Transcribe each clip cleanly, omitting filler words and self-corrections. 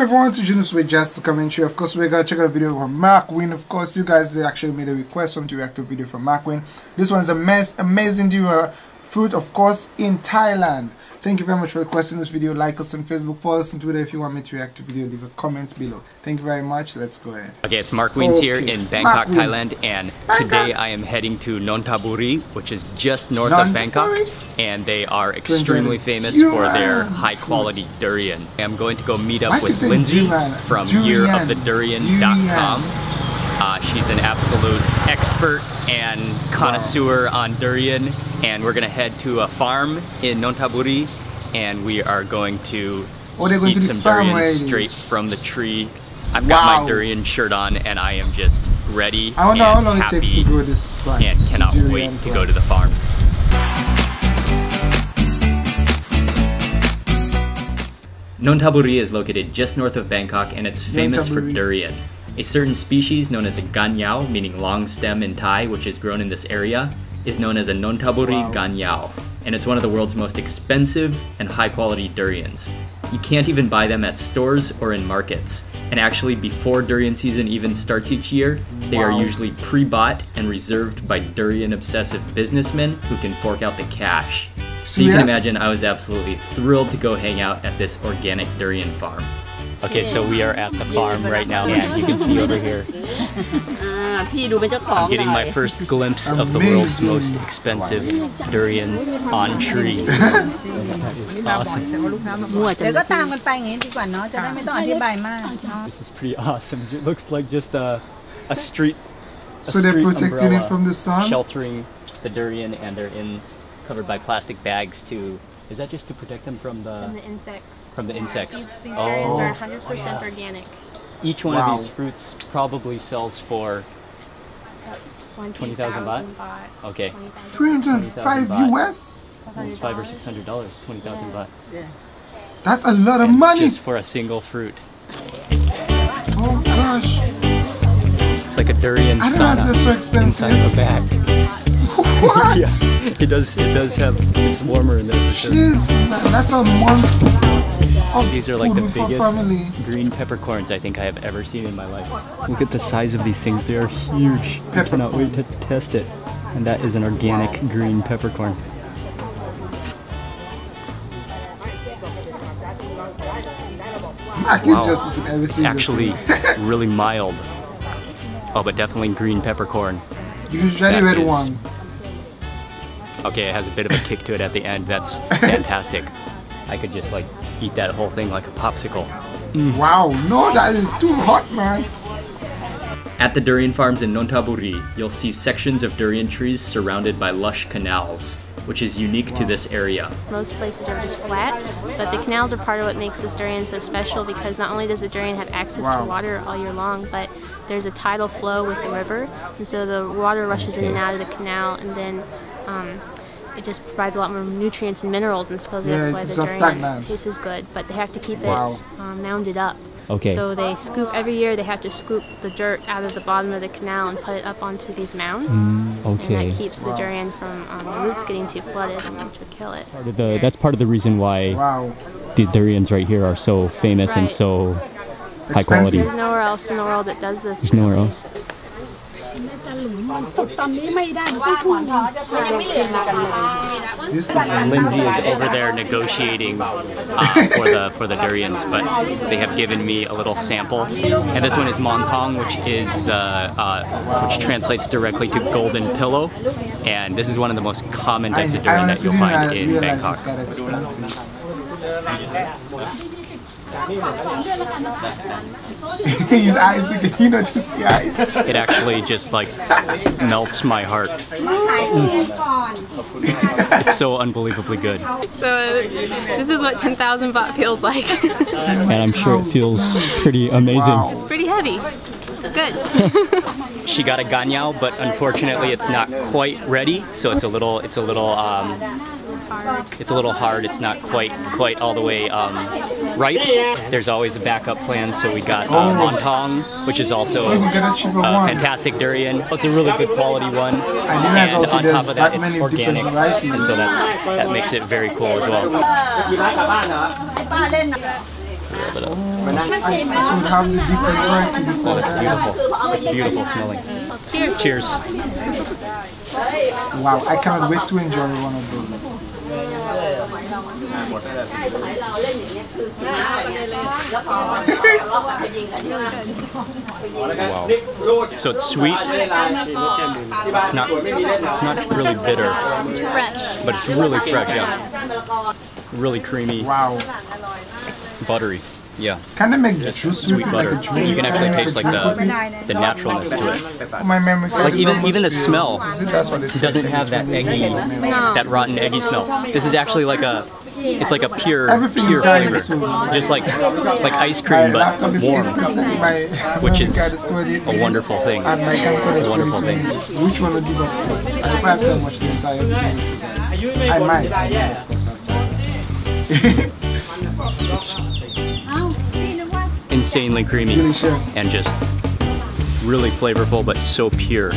Welcome everyone to Junosuede, just the commentary. Of course, we gotta check out a video from Mark Wiens. Of course, you guys actually made a request for me to react to a video from Mark Wiens. This one is a amazing durian fruit, of course, in Thailand. Thank you very much for requesting this video. Like us on Facebook, follow us on Twitter. If you want me to react to video, leave a comment below. Thank you very much. Let's go ahead. Okay, it's Mark Wiens here in Bangkok, Thailand, and today I am heading to Nonthaburi, which is just north of Bangkok, and they are extremely famous for their high-quality durian. I'm going to go meet up with Lindsay from yearofthedurian.com. She's an absolute expert and connoisseur on durian, and we're gonna head to a farm in Nonthaburi, and we are going to eat some durian straight from the tree. I've got my durian shirt on, and I am just ready and happy and cannot wait to go to the farm. Nonthaburi is located just north of Bangkok, and it's famous for durian. A certain species known as a gan yao, meaning long stem in Thai, which is grown in this area, is known as a Nonthaburi gan yao, and it's one of the world's most expensive and high-quality durians. You can't even buy them at stores or in markets, and actually before durian season even starts each year, they are usually pre-bought and reserved by durian-obsessive businessmen who can fork out the cash. So you can imagine I was absolutely thrilled to go hang out at this organic durian farm. Okay, so we are at the farm right now, as you can see over here. I'm getting my first glimpse of the world's most expensive durian on tree. That is awesome. This is pretty awesome. It looks like just a street umbrella. So they're protecting it from the sun? Sheltering the durian, and they're covered by plastic bags to... Is that just to protect them from the... From the insects. From the insects. These durians are 100% organic. Each one of these fruits probably sells for... 20,000 baht? Okay. 305 US? It's $500 or $600, 20,000 baht. Yeah. That's a lot of money! Just for a single fruit. Oh gosh! It's like a durian sauna so expensive inside the bag. What? Yeah, it does have, it's warmer in there. Jeez, that's a month. These are like the biggest green peppercorns I think I have ever seen in my life. Look at the size of these things, they are huge. I cannot wait to test it. And that is an organic green peppercorn. Wow, it's actually really mild. Oh, but definitely green peppercorn. You can try the red one. Okay, it has a bit of a kick to it at the end. That's fantastic. I could just like eat that whole thing like a popsicle. Wow, no, that is too hot, man. At the durian farms in Nonthaburi, you'll see sections of durian trees surrounded by lush canals, which is unique to this area. Most places are just flat, but the canals are part of what makes this durian so special, because not only does the durian have access to water all year long, but there's a tidal flow with the river, and so the water rushes in and out of the canal, and then it just provides a lot more nutrients and minerals, and supposedly that's why the durian tastes good, but they have to keep it mounded up. Okay. So they scoop every year. They have to scoop the dirt out of the bottom of the canal and put it up onto these mounds, and that keeps the durian from the roots getting too flooded, which would kill it. That's part of the reason why the durians right here are so famous and so high quality. There's nowhere else in the world that does this. There's nowhere else. This is Lindsay is over there negotiating for the durians, but they have given me a little sample. And this one is Montong, which translates directly to golden pillow. And this is one of the most common types of durian that you'll find in Bangkok. His eyes, you notice the eyes? It actually just like melts my heart. It's so unbelievably good. So this is what 10,000 baht feels like. And I'm sure it feels pretty amazing. Wow. It's pretty heavy. It's good. She got a gan yao, but unfortunately it's not quite ready, so it's a little hard, it's not quite all the way ripe. There's always a backup plan, so we got Montong, which is also a fantastic durian. It's a really good quality one, and on top of that it's organic, and so that makes it very cool as well. should have the different variety before. It's beautiful smelling. Cheers. Cheers. Wow, I cannot wait to enjoy one of those. Wow. So it's sweet. It's not really bitter. It's fresh. But it's really fresh, yeah. Really creamy. Wow. Buttery. Yeah. Kind of make juice sweet butter. Like you can actually taste like the naturalness to it. Oh, my memory like even the smell doesn't have that eggy, that rotten eggy smell. This is actually like a, it's like a pure flavor. Just like ice cream but warm, which is a wonderful thing. A wonderful thing. Which one would give up first? I hope I haven't watched the entire video. I might. Of course, after. Insanely creamy. Delicious. And just really flavorful, but so pure.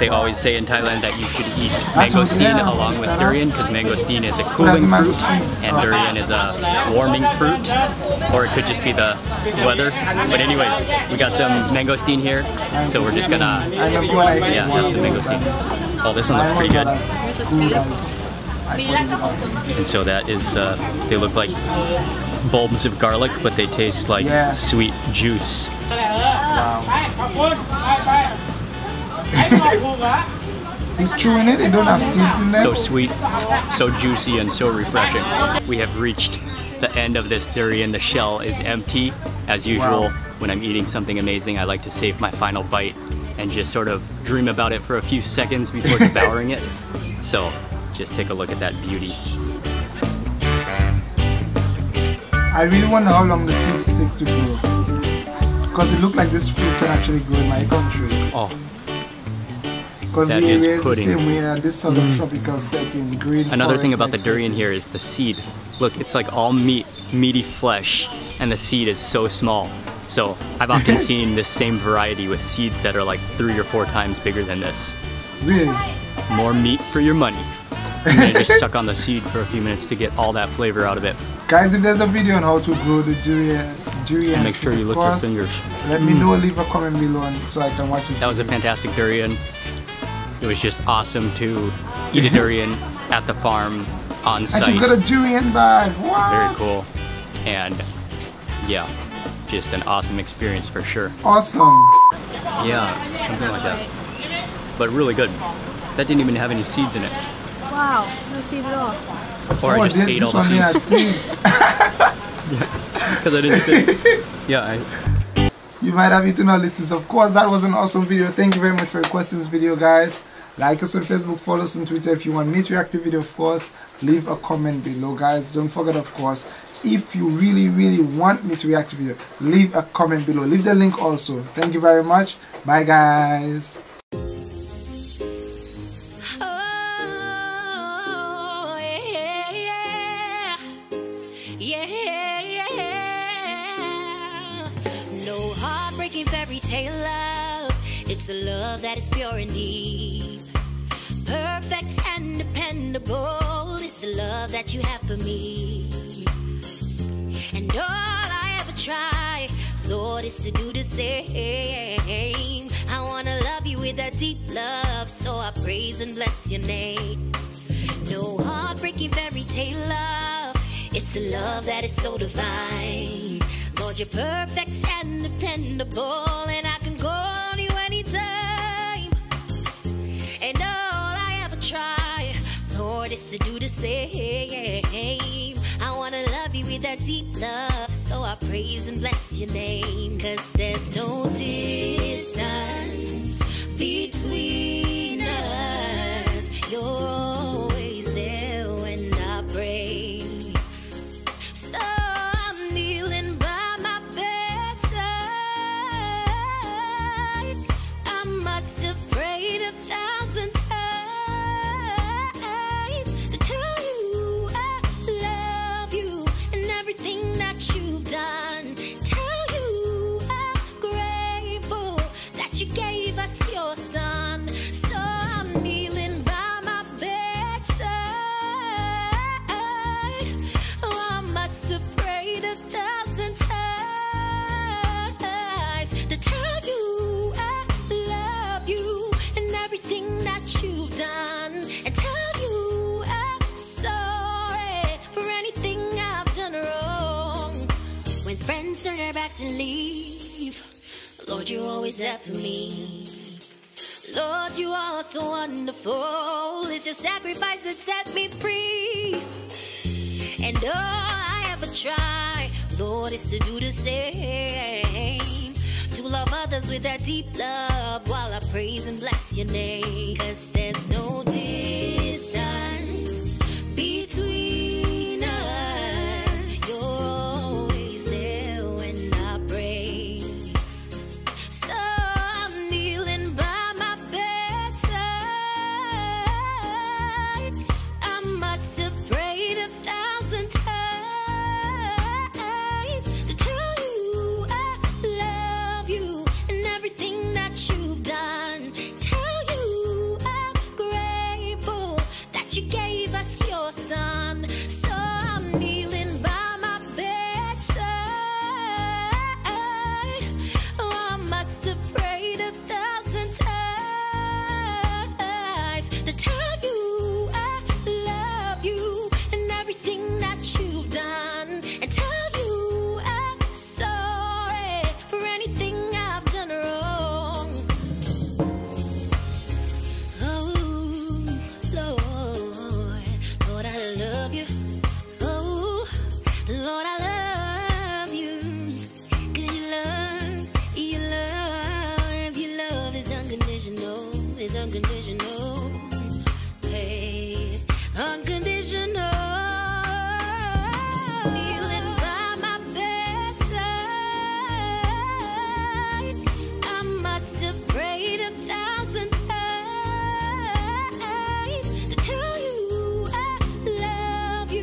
They always say in Thailand that you should eat mangosteen along with durian because mangosteen is a cooling fruit and durian is a warming fruit, or it could just be the weather. But anyways, we got some mangosteen here, so we're just gonna have some mangosteen. Oh, this one looks pretty good. And so that is they look like bulbs of garlic, but they taste like sweet juice. Wow. It's true in it, they don't have seeds in there. So sweet, so juicy, and so refreshing. We have reached the end of this durian. The shell is empty. As usual, when I'm eating something amazing, I like to save my final bite and just sort of dream about it for a few seconds before devouring it. So just take a look at that beauty. I really wonder how long the seeds takes to grow, because it looks like this fruit can actually grow in my country. Oh, because the area is the same way. This sort of tropical setting, green. Another thing about the durian here is the seed. Look, it's like all meaty flesh, and the seed is so small. So I've often seen this same variety with seeds that are like 3 or 4 times bigger than this. Really? More meat for your money. And then just suck on the seed for a few minutes to get all that flavor out of it. Guys, if there's a video on how to grow the durian, make sure you look at your fingers. Let me know, leave a comment below so I can watch this. That was a fantastic durian. It was just awesome to eat a durian at the farm on site. I just got a durian bag. What? Very cool. And yeah, just an awesome experience for sure. Awesome. Yeah, something like that. But really good. That didn't even have any seeds in it. Wow, no seeds at all. Or I just ate all the seeds. Because I didn't fit. Yeah. You might have eaten all this. Of course, that was an awesome video. Thank you very much for requesting this video, guys. Like us on Facebook, follow us on Twitter if you want me to react to video, of course. Leave a comment below, guys. Don't forget, of course, if you really, really want me to react to video, leave a comment below. Leave the link also. Thank you very much. Bye, guys. Tale love, it's a love that is pure and deep, perfect and dependable. It's the love that you have for me, and all I ever try, Lord, is to do the same. I wanna love you with that deep love, so I praise and bless your name. No heartbreaking fairy tale love, it's a love that is so divine. Lord, you're perfect and dependable, and I can go on you anytime. And all I ever try, Lord, is to do the same. I wanna love you with that deep love, so I praise and bless your name. Cause there's no distance between us. You're always there when I pray. When friends turn their backs and leave, Lord, you always there for me. Lord, you are so wonderful. It's your sacrifice that set me free. And all I ever try, Lord, is to do the same, to love others with that deep love, while I praise and bless your name. Cause there's no distance between us. You're always there when I pray. So I'm kneeling by my bedside. I must have prayed 1,000 times to tell you I love you and everything that you've done. Tell you I'm grateful that you gave us your son. So I'm kneeling by my bedside. Oh, I must have prayed 1,000 times to tell you I love you and everything that you've done, and tell you I'm sorry for anything I've done wrong. Oh, Lord, Lord, I love you. Oh, Lord, I love you. Cause your love is unconditional, is unconditional. Hey, unconditional. Kneeling by my bedside, I must have prayed 1,000 times to tell you I love you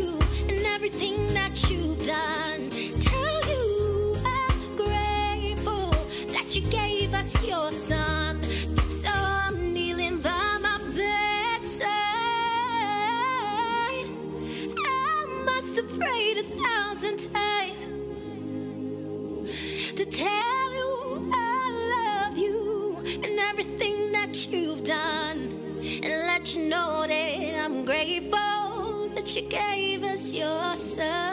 and everything that you've done. Tell you I'm grateful that you gave us your son. So I'm kneeling by my bedside. I must have prayed 1,000 times to tell you I love you and everything that you've done, and let you know that I'm grateful that you gave us your son.